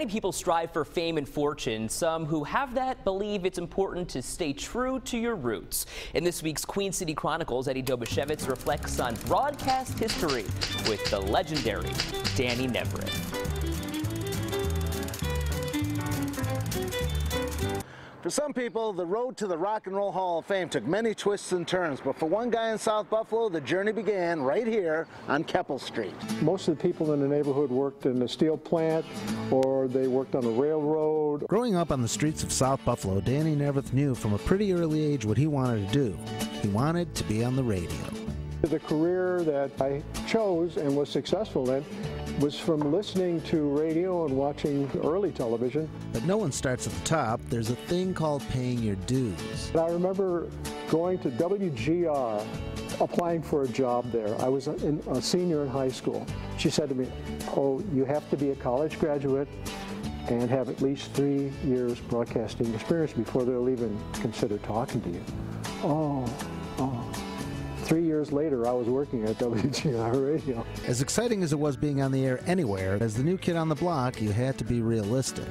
Many people strive for fame and fortune. Some who have that believe it's important to stay true to your roots. In this week's Queen City Chronicles, Eddie Doboshevitz reflects on broadcast history with the legendary Danny Neaverth. For some people, the road to the Rock and Roll Hall of Fame took many twists and turns, but for one guy in South Buffalo, the journey began right here on Keppel Street. Most of the people in the neighborhood worked in the steel plant, or they worked on the railroad. Growing up on the streets of South Buffalo, Danny Neaverth knew from a pretty early age what he wanted to do. He wanted to be on the radio. The career that I chose and was successful in was from listening to radio and watching early television. But no one starts at the top. There's a thing called paying your dues. I remember going to WGR, applying for a job there. I was a senior in high school. She said to me, "Oh, you have to be a college graduate and have at least 3 years broadcasting experience before they'll even consider talking to you." Oh. 3 years later, I was working at WGR Radio. As exciting as it was being on the air anywhere, as the new kid on the block, you had to be realistic.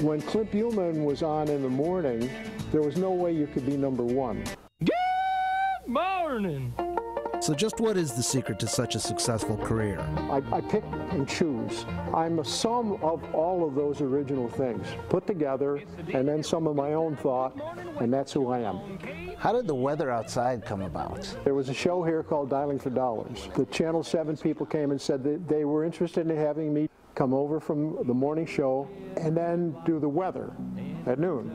When Clint Buhlman was on in the morning, there was no way you could be number one. Good morning! So just what is the secret to such a successful career? I pick and choose. I'm a sum of all of those original things, put together, and then some of my own thought, and that's who I am. How did the weather outside come about? There was a show here called Dialing for Dollars. The Channel 7 people came and said that they were interested in having me come over from the morning show and then do the weather at noon.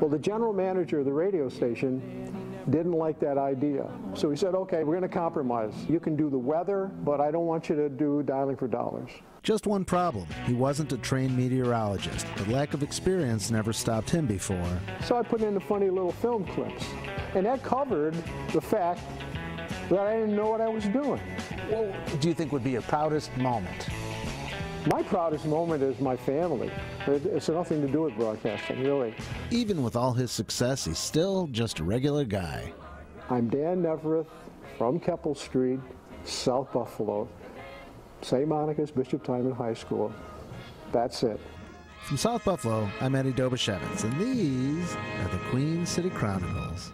Well, the general manager of the radio station didn't like that idea. So he said, okay, we're gonna compromise. You can do the weather, but I don't want you to do Dialing for Dollars. Just one problem, he wasn't a trained meteorologist. The lack of experience never stopped him before. So I put in the funny little film clips, and that covered the fact that I didn't know what I was doing. What do you think would be your proudest moment? My proudest moment is my family. It's nothing to do with broadcasting, really. Even with all his success, he's still just a regular guy. I'm Dan Neaverth from Keppel Street, South Buffalo, St. Monica's Bishop Timon High School. That's it. From South Buffalo, I'm Eddie Doboshevitz, and these are the Queen City Chronicles.